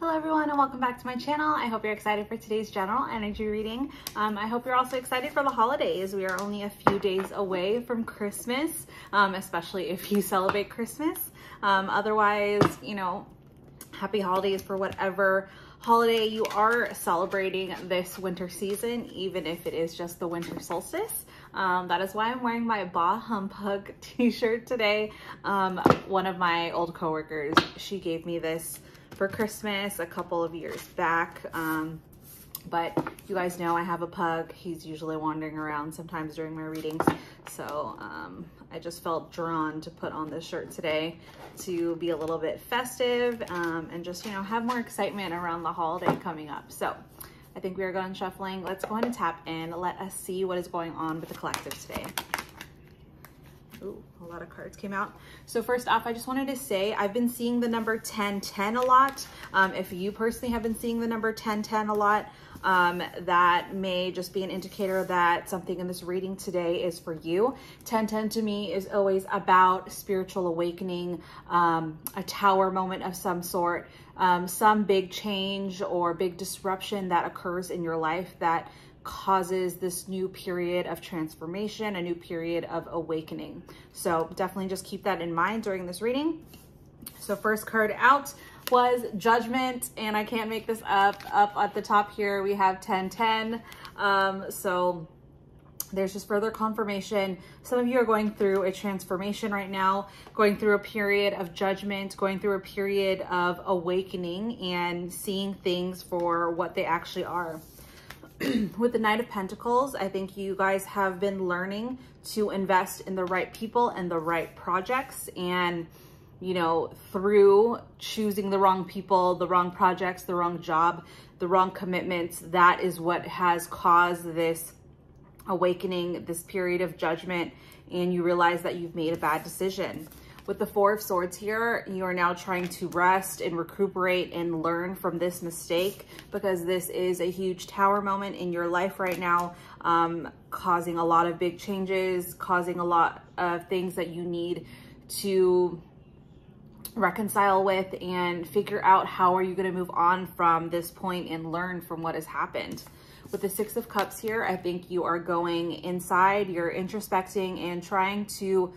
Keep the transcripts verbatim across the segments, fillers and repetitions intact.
Hello everyone and welcome back to my channel. I hope you're excited for today's general energy reading. Um, I hope you're also excited for the holidays. We are only a few days away from Christmas, um, especially if you celebrate Christmas. Um, otherwise, you know, happy holidays for whatever holiday you are celebrating this winter season, even if it is just the winter solstice. Um, that is why I'm wearing my Bah Humbug t-shirt today. Um, one of my old coworkers, she gave me this for Christmas a couple of years back. Um, but you guys know I have a pug. He's usually wandering around sometimes during my readings. So um, I just felt drawn to put on this shirt today to be a little bit festive um, and just, you know, have more excitement around the holiday coming up. So I think we are going shuffling. Let's go ahead and tap in. Let us see what is going on with the collective today. Ooh, a lot of cards came out. So first off, I just wanted to say I've been seeing the number ten ten a lot. Um, if you personally have been seeing the number ten ten a lot, um, that may just be an indicator that something in this reading today is for you. ten ten to me is always about spiritual awakening, um, a tower moment of some sort, um, some big change or big disruption that occurs in your life that causes this new period of transformation, a new period of awakening. So definitely just keep that in mind during this reading. So first card out was Judgment, and I can't make this up. Up at the top here, we have ten ten. Um, so there's just further confirmation. Some of you are going through a transformation right now, going through a period of judgment, going through a period of awakening and seeing things for what they actually are. With the Knight of Pentacles, I think you guys have been learning to invest in the right people and the right projects. And, you know, through choosing the wrong people, the wrong projects, the wrong job, the wrong commitments, that is what has caused this awakening, this period of judgment. And you realize that you've made a bad decision. With the Four of Swords here, you are now trying to rest and recuperate and learn from this mistake, because this is a huge tower moment in your life right now, um, causing a lot of big changes, causing a lot of things that you need to reconcile with and figure out how are you going to move on from this point and learn from what has happened. With the Six of Cups here, I think you are going inside, you're introspecting and trying to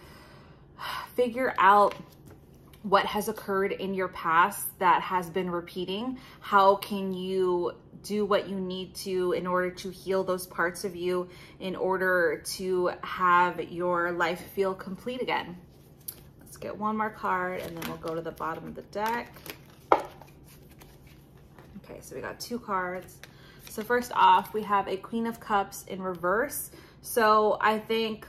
figure out what has occurred in your past that has been repeating. How can you do what you need to in order to heal those parts of you, in order to have your life feel complete again? Let's get one more card and then we'll go to the bottom of the deck. Okay, so we got two cards. So first off, we have a Queen of Cups in reverse. So I think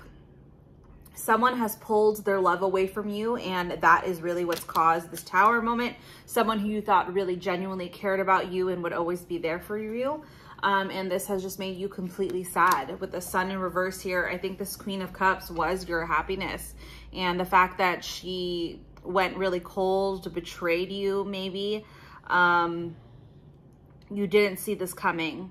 someone has pulled their love away from you, and that is really what's caused this tower moment. Someone who you thought really genuinely cared about you and would always be there for you. Um, and this has just made you completely sad. With the Sun in reverse here, I think this Queen of Cups was your happiness. And the fact that she went really cold, betrayed you maybe, um, you didn't see this coming.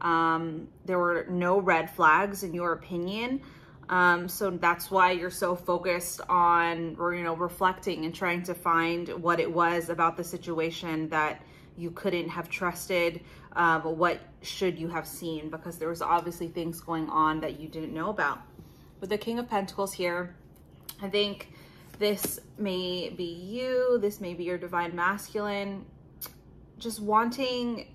Um, there were no red flags in your opinion. Um, so that's why you're so focused on, you know, reflecting and trying to find what it was about the situation that you couldn't have trusted. Um, what should you have seen? Because there was obviously things going on that you didn't know about. With the King of Pentacles here, I think this may be you. This may be your divine masculine, just wanting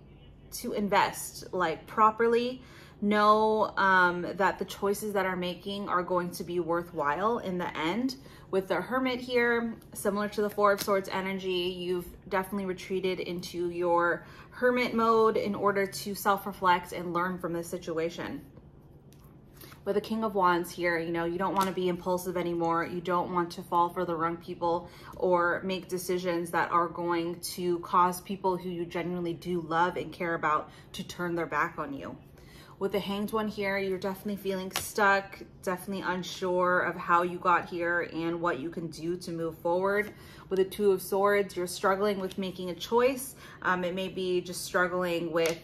to invest like properly. Know um, that the choices that are making are going to be worthwhile in the end. With the Hermit here, similar to the Four of Swords energy, you've definitely retreated into your hermit mode in order to self-reflect and learn from this situation. With the King of Wands here, you know, you don't want to be impulsive anymore. You don't want to fall for the wrong people or make decisions that are going to cause people who you genuinely do love and care about to turn their back on you. With the Hanged One here, you're definitely feeling stuck, definitely unsure of how you got here and what you can do to move forward. With the Two of Swords, you're struggling with making a choice. Um, it may be just struggling with,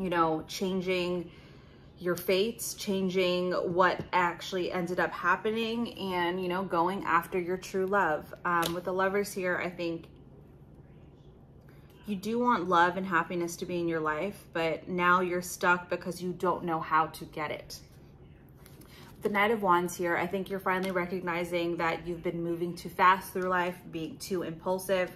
you know, changing your fates, changing what actually ended up happening and, you know, going after your true love. Um, with the Lovers here, I think you do want love and happiness to be in your life, but now you're stuck because you don't know how to get it. The Knight of Wands here, I think you're finally recognizing that you've been moving too fast through life, being too impulsive.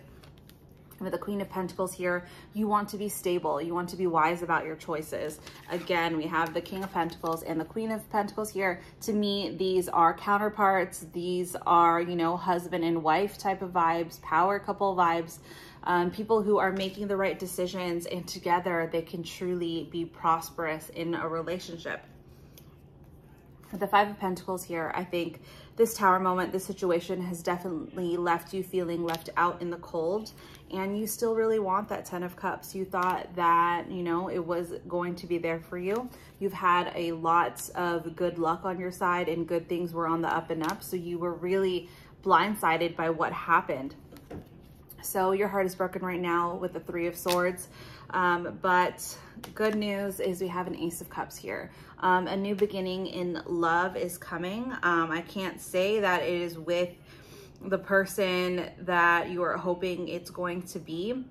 With the Queen of Pentacles here, you want to be stable. You want to be wise about your choices. Again, we have the King of Pentacles and the Queen of Pentacles here. To me, these are counterparts. These are, you know, husband and wife type of vibes, power couple vibes, um, people who are making the right decisions, and together they can truly be prosperous in a relationship. The Five of Pentacles here, I think this tower moment, this situation has definitely left you feeling left out in the cold, and you still really want that Ten of Cups. You thought that, you know, it was going to be there for you. You've had a lot of good luck on your side and good things were on the up and up. So you were really blindsided by what happened. So your heart is broken right now with the Three of Swords. Um, but good news is we have an Ace of Cups here. Um, a new beginning in love is coming. Um, I can't say that it is with the person that you are hoping it's going to be.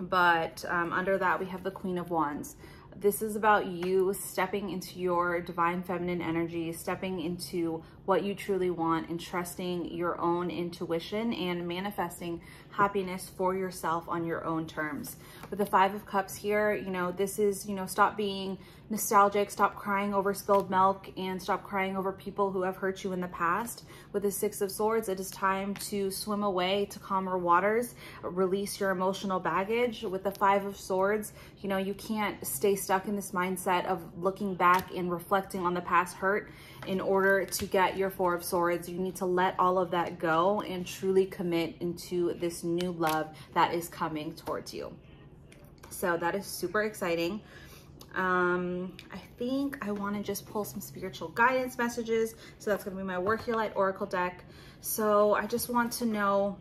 But um, under that, we have the Queen of Wands. This is about you stepping into your divine feminine energy, stepping into what you truly want, and trusting your own intuition and manifesting happiness for yourself on your own terms. With the Five of Cups here, you know, this is, you know, stop being nostalgic, stop crying over spilled milk, and stop crying over people who have hurt you in the past. With the Six of Swords, it is time to swim away to calmer waters, release your emotional baggage. With the Five of Swords, you know, you can't stay stuck in this mindset of looking back and reflecting on the past hurt. In order to get your Four of Swords, you need to let all of that go and truly commit into this new love that is coming towards you. So that is super exciting. Um, I think I want to just pull some spiritual guidance messages. So that's going to be my Work Your Light Oracle deck. So I just want to know,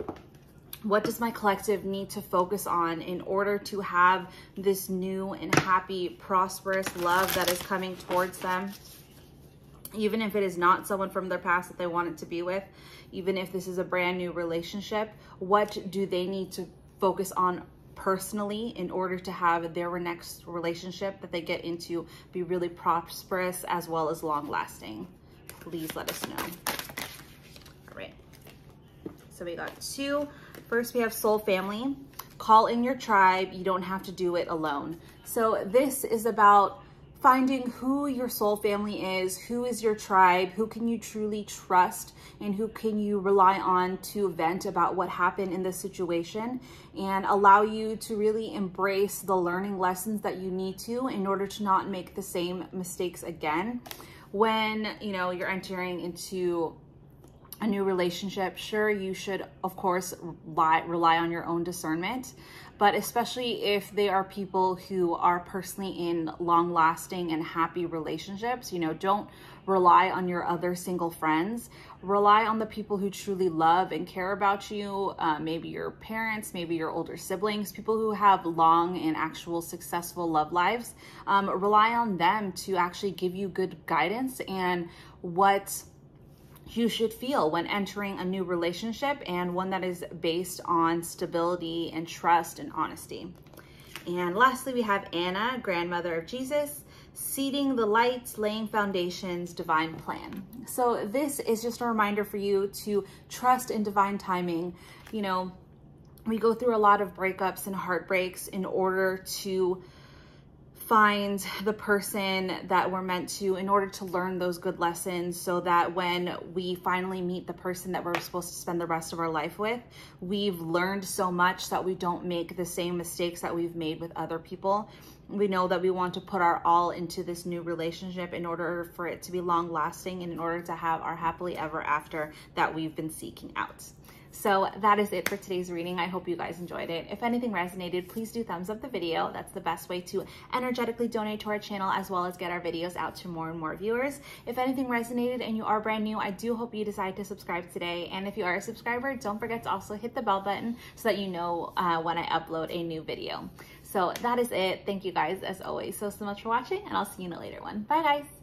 what does my collective need to focus on in order to have this new and happy, prosperous love that is coming towards them? Even if it is not someone from their past that they wanted to be with, even if this is a brand new relationship, what do they need to focus on personally in order to have their next relationship that they get into be really prosperous as well as long lasting? Please let us know. All right. So we got two. First, we have Soul Family. Call in your tribe. You don't have to do it alone. So this is about finding who your soul family is, who is your tribe, who can you truly trust, and who can you rely on to vent about what happened in this situation and allow you to really embrace the learning lessons that you need to in order to not make the same mistakes again. When, you know, you're entering into a new relationship, sure, you should, of course, rely, rely on your own discernment, but especially if they are people who are personally in long-lasting and happy relationships, you know, don't rely on your other single friends. Rely on the people who truly love and care about you, uh, maybe your parents, maybe your older siblings, people who have long and actual successful love lives. Um, rely on them to actually give you good guidance and what you should feel when entering a new relationship, and one that is based on stability and trust and honesty. And lastly, we have Anna, grandmother of Jesus, seeding the lights, laying foundations, divine plan. So this is just a reminder for you to trust in divine timing. You know, we go through a lot of breakups and heartbreaks in order to find the person that we're meant to, in order to learn those good lessons, so that when we finally meet the person that we're supposed to spend the rest of our life with, we've learned so much that we don't make the same mistakes that we've made with other people. We know that we want to put our all into this new relationship in order for it to be long lasting and in order to have our happily ever after that we've been seeking out. So that is it for today's reading. I hope you guys enjoyed it. If anything resonated, please do thumbs up the video. That's the best way to energetically donate to our channel, as well as get our videos out to more and more viewers. If anything resonated and you are brand new, I do hope you decide to subscribe today. And if you are a subscriber, don't forget to also hit the bell button so that you know uh, when I upload a new video. So that is it. Thank you guys, as always, so, so much for watching, and I'll see you in a later one. Bye, guys.